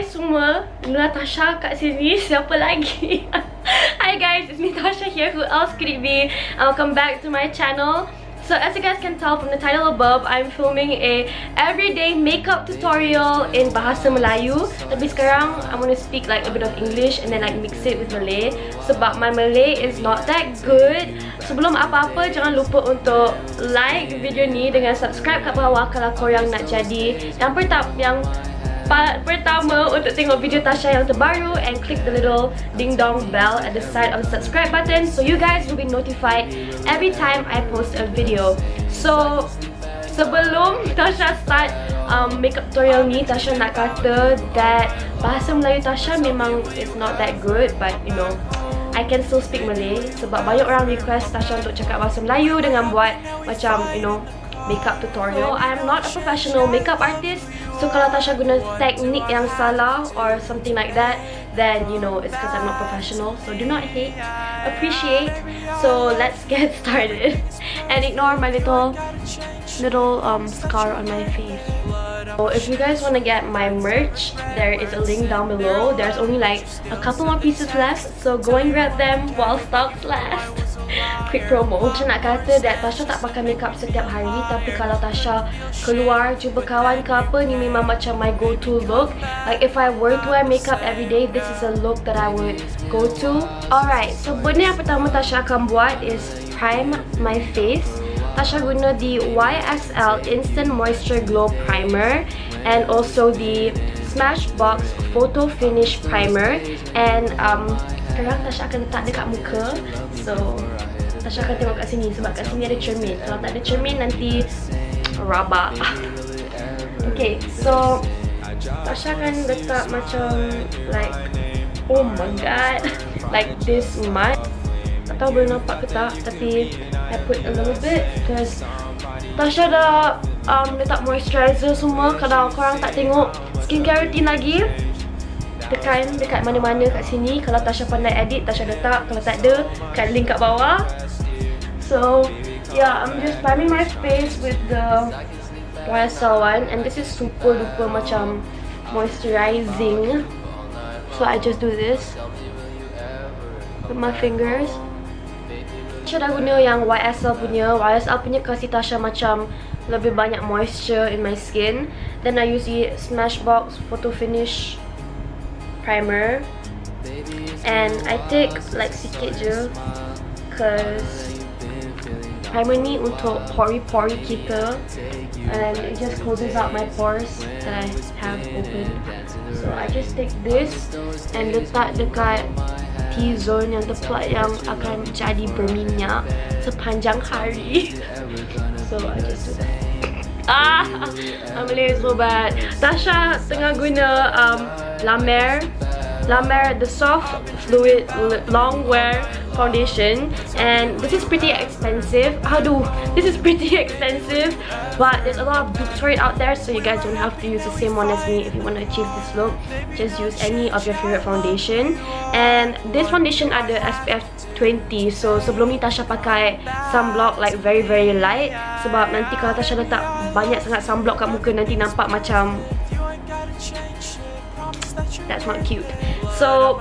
guys semua, Natasha kat sini, siapa lagi? Hi guys, it's me Natasha here, who else could it be? Welcome back to my channel. So as you guys can tell from the title above, I'm filming a everyday makeup tutorial in Bahasa Melayu. Tapi sekarang, I'm gonna speak like a bit of English and then like mix it with Malay. Sebab my Malay is not that good. Sebelum apa-apa, jangan lupa untuk like video ni dengan subscribe kat bawah kalau korang nak jadi yang pertama untuk tengok video Tasha yang terbaru, and click the little ding-dong bell at the side of the subscribe button so you guys will be notified every time I post a video. So, sebelum Tasha start makeup tutorial ni, Tasha nak kata that Bahasa Melayu Tasha memang it's not that good, but you know, I can still speak Malay sebab banyak orang request Tasha untuk cakap Bahasa Melayu dengan buat macam, you know, makeup tutorial. I am not a professional makeup artist. So kalau Tasha guna teknik yang salah or something like that, then you know it's because I'm not professional. So do not hate, appreciate. So let's get started and ignore my little scar on my face. So if you guys want to get my merch, there is a link down below. There's only like a couple more pieces left, so go and grab them while stocks last. Quick promo. Macam nak kata that Tasha tak pakai makeup setiap hari, tapi kalau Tasha keluar jumpa kawan ke apa, ni memang macam my go-to look. Like if I were to wear makeup every day, this is a look that I would go to. Alright, so benda yang pertama Tasha akan buat is prime my face. Tasha guna the YSL Instant Moisture Glow Primer and also the Smashbox Photo Finish Primer, and sekarang Tasha akan letak dekat muka. So Tasha akan tengok kat sini sebab kat sini ada cermin. Kalau tak ada cermin nanti rabak. Okay, so Tasha akan letak macam like, oh my god, like this much. Tak tahu boleh nampak ke tak, tapi I put a little bit because Tasha dah letak moisturizer semua. Kalau korang tak tengok skincare routine lagi, tekan dekat mana-mana kat sini. Kalau Tasha pandai edit, Tasha letak. Kalau tak ada, kat link kat bawah. So, yeah, I'm just priming my face with the YSL one. And this is super duper macam moisturizing. So, I just do this with my fingers. Tasha dah guna yang YSL punya. YSL punya kasi Tasha macam lebih banyak moisture in my skin. Then, I use the Smashbox Photo Finish Primer, and I take like sikit je cause primer ni untuk pori-pori kita, and it just closes out my pores that I have open. So I just take this and letak dekat T-zone yang tepat yang akan jadi berminyak sepanjang hari. So I just do that. Ah, Malay is so bad. Tasha tengah guna Lamer, the soft fluid long wear foundation, and this is pretty expensive. Aduh, this is pretty expensive, but there's a lot of dupes for it out there, so you guys don't have to use the same one as me. If you want to achieve this look, just use any of your favorite foundation. And this foundation ada SPF 20, so sebelum ni Tasha pakai sunblock like very very light sebab nanti kalau Tasha letak banyak sangat sunblock kat muka nanti nampak macam that's not cute. So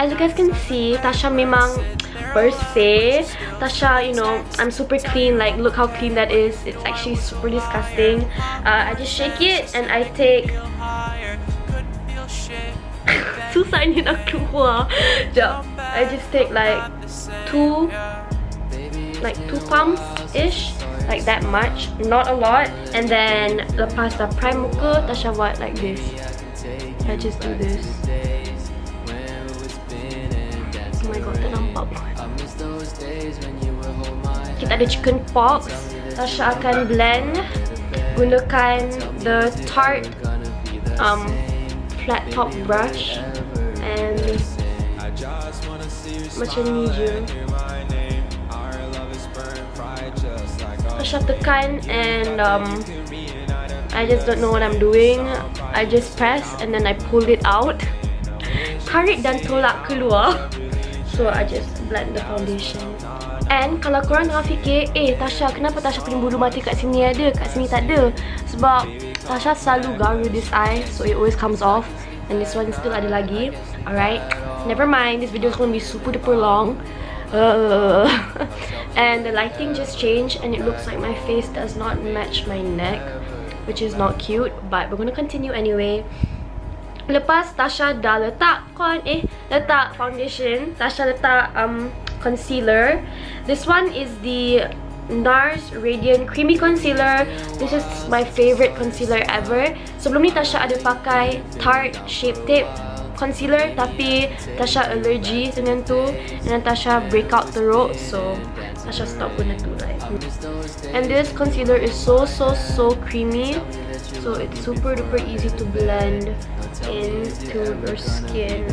as you guys can see, Tasha memang bersih. Tasha, you know, I'm super clean. Like look how clean that is. It's actually super disgusting. I just shake it and I take. Susah ni nak keluar. Jom. I just take like two pumps ish, like that much, not a lot. And then lepas dah prime muka, Tasha buat like this. I just do this. Oh my god, tak nampak pun. Kita ada chicken pox. Tasha akan blend gunakan the Tarte flat top brush, and macam ni je. Tasha tekan and I just don't know what I'm doing. I just press and then I pull it out. Tarik dan tolak keluar. So I just blend the foundation. And kalau korang tengah fikir, Tasha, kenapa Tasha punya bulu mata kat sini ada, kat sini tak ada? Sebab Tasha selalu garu this eye, so it always comes off. and this one still ada lagi. Alright, never mind, this video is going to be super duper long. And the lighting just changed and it looks like my face does not match my neck, which is not cute, but we're going to continue anyway. Lepas Tasha dah letak letak foundation, Tasha letak concealer. This one is the Nars Radiant Creamy Concealer. This is my favorite concealer ever. Sebelum ni Tasha ada pakai Tarte Shape Tape Concealer, tapi Tasha allergy dengan tu, and Tasha breakout teruk, so Tasha stop guna tu, right? And this concealer is so creamy, so it's super duper easy to blend into your skin.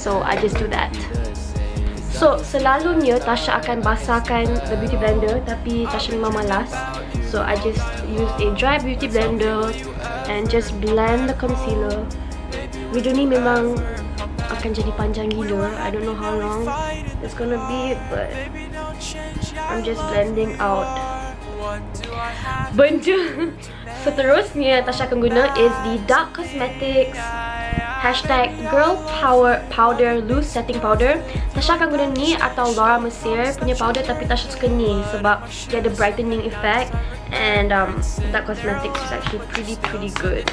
So I just do that. So, selalunya Tasha akan basahkan the beauty blender, tapi Tasha memang malas. So, I just use a dry beauty blender and just blend the concealer. Video ni memang akan jadi panjang gila. I don't know how long it's gonna be, but I'm just blending out. Benda seterusnya Tasha akan guna is the Dark Cosmetics #girlpower powder, loose setting powder. Tasha akan guna ni atau Laura Mercier punya powder, tapi Tasha suka ni sebab dia ada brightening effect, and Dark Cosmetics is actually pretty good.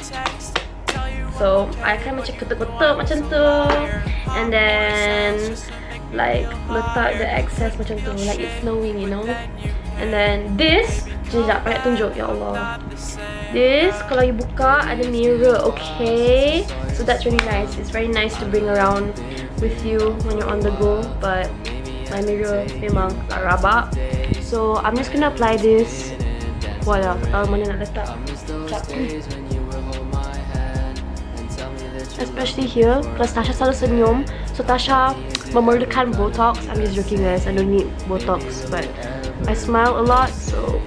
So, I akan macam ketuk-ketuk macam tu, and then like letak the excess macam tu, like it's snowing, you know. And then this, sekejap, nak tunjuk, ya Allah. This, kalau you buka, ada mirror, okay? So that's really nice. It's very nice to bring around with you when you're on the go. But my mirror memang rabak. So I'm just gonna apply this. What else? Mana nak letak? Especially here, plus Tasha selalu senyum. So Tasha memerlukan Botox. I'm just joking guys, I don't need Botox, but I smile a lot, so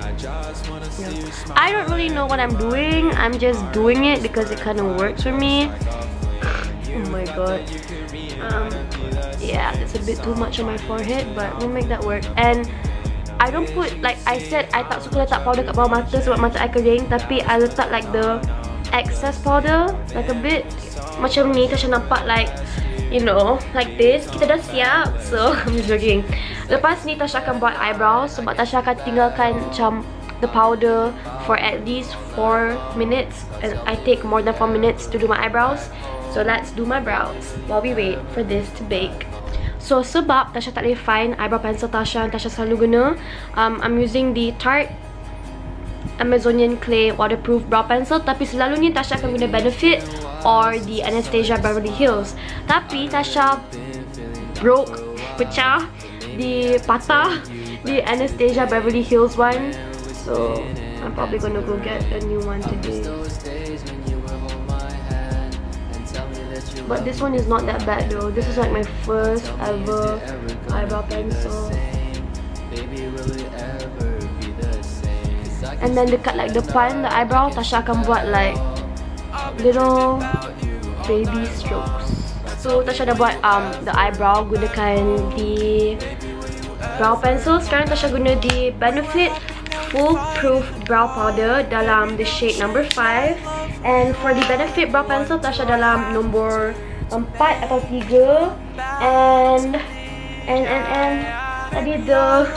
yeah. I don't really know what I'm doing. I'm just doing it because it kind of works for me. Oh my god. Yeah, it's a bit too much on my forehead, but we'll make that work. And I don't put, like I said, I tak suka letak powder kat bawah mata sebab mata I kering, tapi I letak like the excess powder, like a bit macam ni, Tasha nampak like, you know, like this. Kita dah siap. So, I'm joking. Lepas ni Tasha akan buat eyebrows sebab Tasha akan tinggalkan macam the powder for at least 4 minutes, and I take more than 4 minutes to do my eyebrows. So, let's do my brows while we wait for this to bake. So, sebab Tasha tak boleh find eyebrow pencil Tasha yang Tasha selalu guna, I'm using the Tarte Amazonian Clay Waterproof Brow Pencil, tapi selalunya Tasha akan guna Benefit or the Anastasia Beverly Hills. Tapi Tasha pecah, patah the Anastasia Beverly Hills one. So, I'm probably gonna go get a new one today. But this one is not that bad though. This is like my first ever eyebrow pencil. And then dekat like depan the eyebrow, Tasha akan buat like little baby strokes. So Tasha dah buat the eyebrow gunakan the brow pencil. Sekarang Tasha guna the Benefit Foolproof Brow Powder dalam the shade number 5. And for the Benefit brow pencil, Tasha dalam nombor 4 atau 3. And tadi the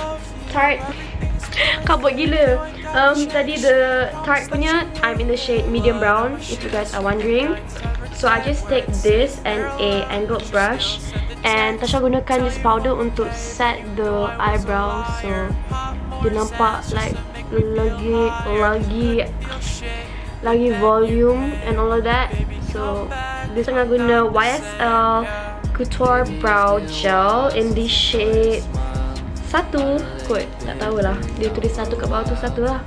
Tarte kabut gila. Tadi the Tarte punya, I'm in the shade medium brown, if you guys are wondering. So I just take this and a angled brush, and Tasha gunakan this powder untuk set the eyebrow, so dia nampak like lagi volume and all of that. So this one I guna YSL Couture Brow Gel in the shade 1 kot, tak tahulah, dia tulis 1 kat bawah tu 1 lah.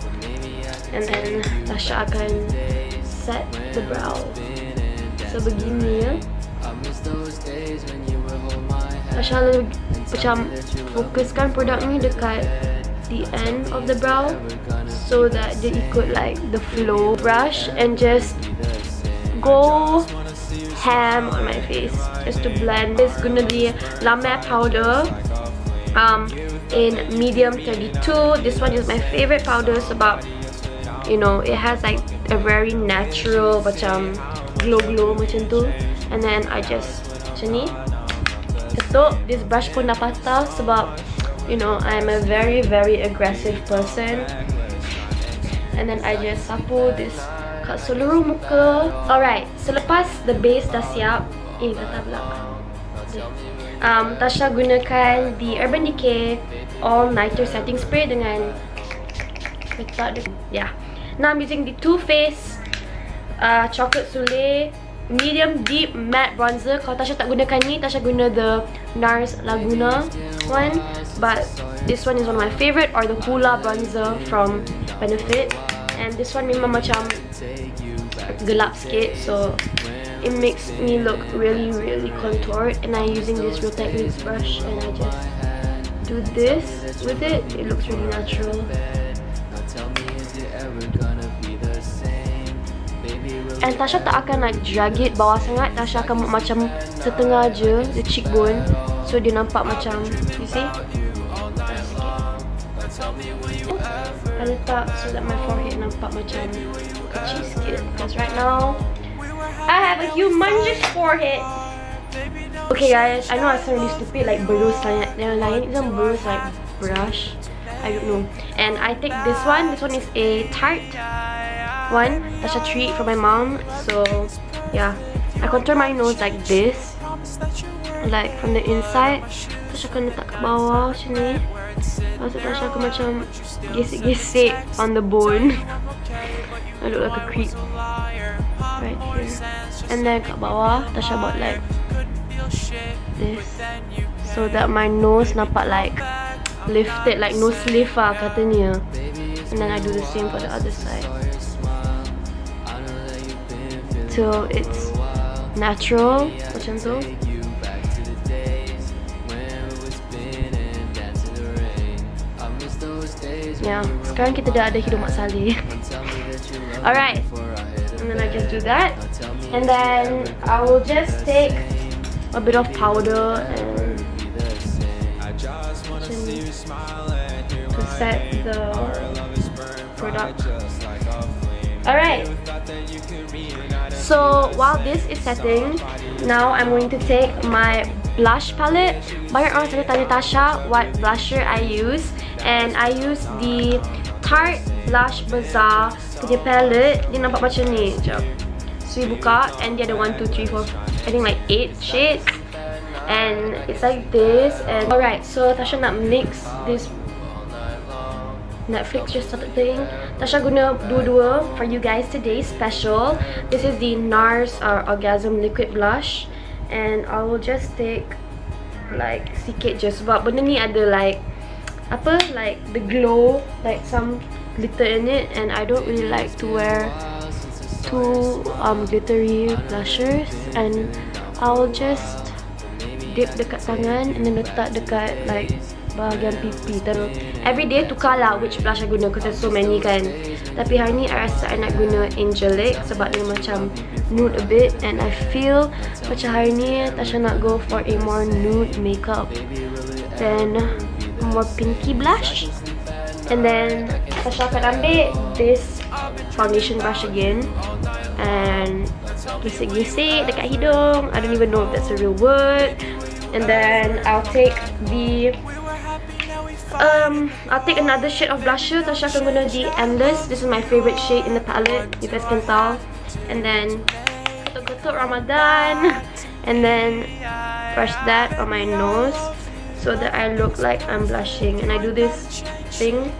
And then Tasha akan set the brow. So begini ya, Tasha macam fokuskan produk ni dekat the end of the brow, so that dia ikut like the flow. Brush and just go ham on my face just to blend. It's gonna be Lamer powder in medium 32. This one is my favorite powder sebab, you know, it has like a very natural macam glow-glow macam tu. And then I just macam ni ketuk. This brush pun dah patah sebab you know I'm a very aggressive person. And then I just sapu this kat seluruh muka. Alright, selepas the base dah siap. Kata belakang. Tasha gunakan the Urban Decay All Nighter Setting Spray dengan letak. Yeah. Now I'm using the Too Faced Chocolate Soleil Medium Deep Matte Bronzer. Kalau Tasha tak gunakan ni, Tasha guna the Nars Laguna one. But this one is one of my favorite, or the Hoola bronzer from Benefit. And this one memang macam gelap sikit, so it makes me look really contoured. And I'm using this Real Techniques brush and I just do this with it. It looks really natural. And Tasha tak akan nak drag it bawah sangat. Tasha akan macam setengah je, the cheekbone. So dia nampak macam, you see? I letak so that my forehead nampak macam kecil sikit. Because right now I have a humongous forehead. Okay guys, I know I sound really stupid, like berus like yang lain. It's not berus, like brush, I don't know. And I take this one. This one is a Tarte one. That's a treat for my mom. So yeah, I contour my nose like this, like from the inside. Tasha akan letak ke bawah sini. Lepas tu Tasha akan macam gesek-gesek on the bone. I look like a creep right here. And then kat bawah Tasha buat like this, so that my nose nampak like lifted, like nose lift lah katanya. And then I do the same for the other side, so it's natural macam tu. Yeah, sekarang kita dah ada hidung Mak Saleh. Alright, and then I just do that. And then I will just take a bit of powder and to set the product. Alright, so while this is setting, now I'm going to take my blush palette. Banyak orang selalu tanya Tasha what blusher I use, and I use the Tarte Blush Bazaar punya palette. Dia nampak macam ni. Sekejap. So you buka and dia ada 1, 2, 3, 4, I think like 8 shades. And it's like this. And alright, so Tasha nak mix this. Netflix just started playing. Tasha guna dua-dua for you guys today special. This is the NARS Orgasm Liquid Blush. And I will just take like sikit je sebab benda ni ada like apa, like the glow, like some glitter in it, and I don't really like to wear too glittery blushers. And I'll just dip dekat tangan and then letak dekat like bahagian pipi. Terus everyday tukar lah which blush I guna because there's so many kan. Tapi hari ni I rasa I nak guna Angelic sebab dia macam nude a bit, and I feel macam hari ni Tasha nak go for a more nude makeup, then more pinky blush. And then Tasha akan ambil this foundation brush again and gisik-gisik dekat hidung. I don't even know if that's a real word. And then I'll take the I'll take another shade of blusher. Tasha akan guna the Endless. This is my favorite shade in the palette, you guys can tell. And then ketuk-ketuk Ramadan, and then brush that on my nose so that I look like I'm blushing. And I do this thing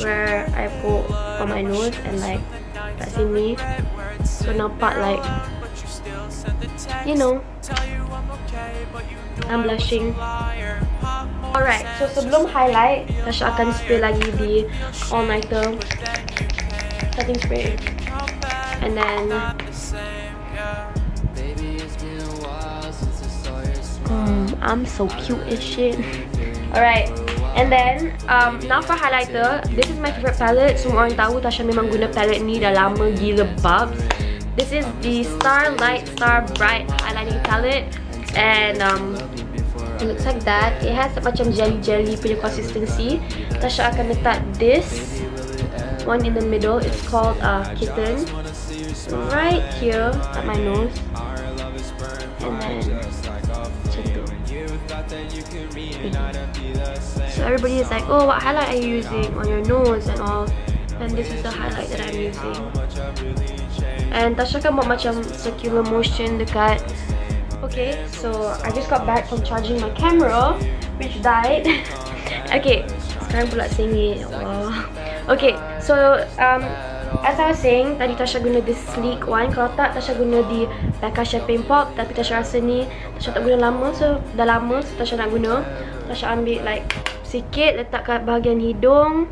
where I pull on my nose and like that's in me, so nampak like, you know, I'm blushing. Alright, so sebelum highlight Tasha akan spray lagi di All Nighter setting spray. And then I'm so cute as shit. Alright, and then now for highlighter. This is my favorite palette. Semua orang tahu Tasha memang guna palette ni dah lama gila babs. This is the Starlight Star Bright highlighting palette. And it looks like that. It has macam jelly punya consistency. Tasha akan letak this one in the middle. It's called Kitten. right here at my nose, and then check. So everybody is like, oh, what highlight are you using on your nose and all, and this is the highlight that I'm using. And Tasha kan buat macam circular motion dekat. Okay, so I just got back from charging my camera, which died. Okay, sekarang pula sengit. Wow. Okay, so as I was saying, tadi Tasha guna this sleek one. Kalau tak, Tasha guna di Becca Champagne Pop. Tapi Tasha rasa ni, Tasha tak guna lama. So, dah lama, so Tasha nak guna. Tasha ambil like sikit, letak kat bahagian hidung,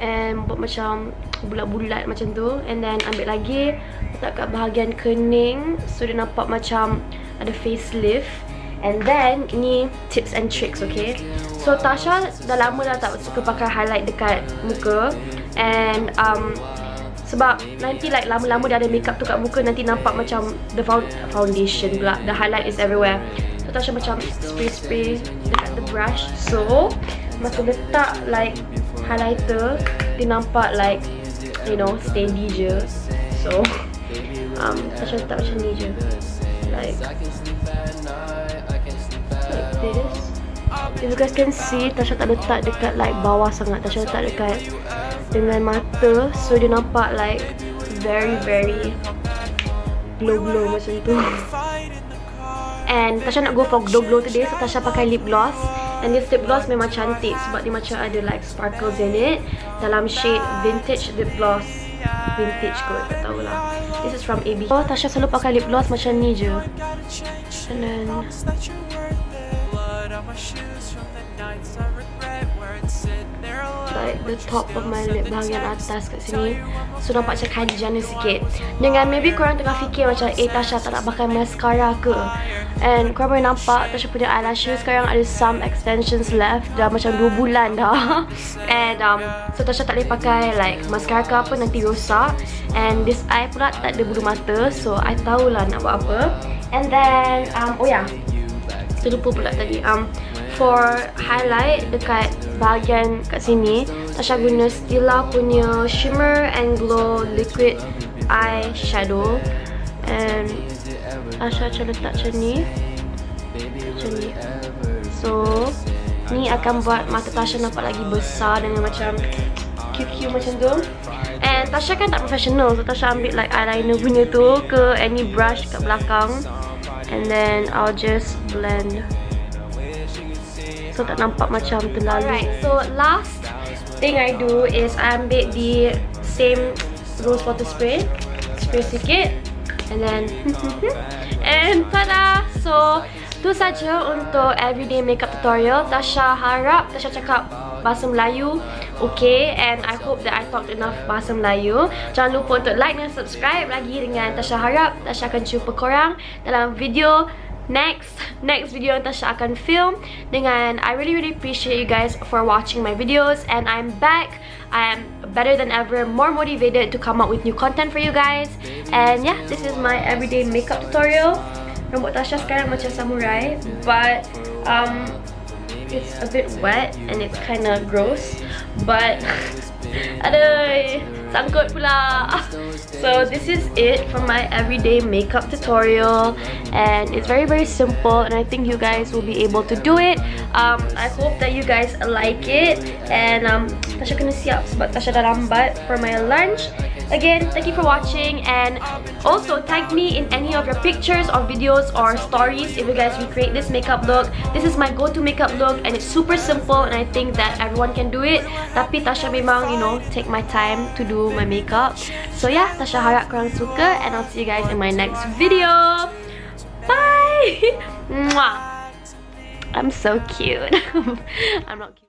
and buat macam bulat-bulat macam tu. And then ambil lagi, letak kat bahagian kening, so dia nampak macam ada facelift. And then ni tips and tricks, okay? So Tasha dah lama dah tak suka pakai highlight dekat muka, and sebab nanti like lama-lama dia ada makeup tu kat muka, nanti nampak macam the foundation pula, the highlight is everywhere. So Tasha macam spray-spray dekat the brush. So masa letak like highlighter, dia nampak like, you know, steady je. So Tasha letak macam ni je, like this. If you guys can see, Tasha tak letak dekat like bawah sangat. Tasha letak dekat dengan mata, so dia nampak like very glow macam tu. And Tasha nak go for glow today, so Tasha pakai lip gloss. And this lip gloss memang cantik sebab dia macam ada like sparkles in it, dalam shade vintage lip gloss. Vintage kot, tak tahulah. This is from AB. Oh, Tasha selalu pakai lip gloss macam ni je. And then like the top of my lip bahagian atas kat sini, so nampak macam kanjana sikit. Dengan maybe korang tengah fikir macam, eh Tasha tak nak pakai mascara ke? And korang boleh nampak Tasha punya eyelashes sekarang ada some extensions left, dah macam 2 bulan dah. And so Tasha tak boleh pakai like mascara ke apa, nanti rosak. And this eye pula tak ada bulu mata, so I tahulah nak buat apa. And then oh yeah, terlupa pula tadi. For highlight dekat bahagian kat sini, Tasha guna Stila punya Shimmer and Glow Liquid Eye Shadow. And Tasha macam letak macam ni, macam ni. So ni akan buat mata Tasha nampak lagi besar dengan macam cute-cute macam tu. And Tasha kan tak professional, so Tasha ambil like eyeliner punya tu ke any brush kat belakang. And then I'll just blend, so tak nampak macam terlalu. Alright, so last thing I do is I ambil the same rose water spray, spray sikit, and then and tada! So tu saja untuk everyday makeup tutorial. Tasha harap Tasha cakap Bahasa Melayu okay, and I hope that I talked enough Bahasa Melayu. Jangan lupa untuk like dan subscribe lagi dengan Tasha harap. Tasha akan jumpa korang dalam video next video yang Tasha akan film. Dengan I really appreciate you guys for watching my videos, and I'm back. I am better than ever, more motivated to come up with new content for you guys. And yeah, this is my everyday makeup tutorial. Rambut Tasha sekarang macam samurai, but it's a bit wet and it's kind of gross, but aduh, sangkut pula. So this is it for my everyday makeup tutorial, and it's very simple, and I think you guys will be able to do it. I hope that you guys like it, and Tasha kena siap sebab Tasha dah lambat for my lunch. Again, thank you for watching, and also tag me in any of your pictures or videos or stories if you guys recreate this makeup look. This is my go-to makeup look, and it's super simple, and I think that everyone can do it. Tapi Tasha memang, you know, take my time to do my makeup. So yeah, Tasha harap korang suka, and I'll see you guys in my next video. Bye! Mwah! I'm so cute. I'm not cute.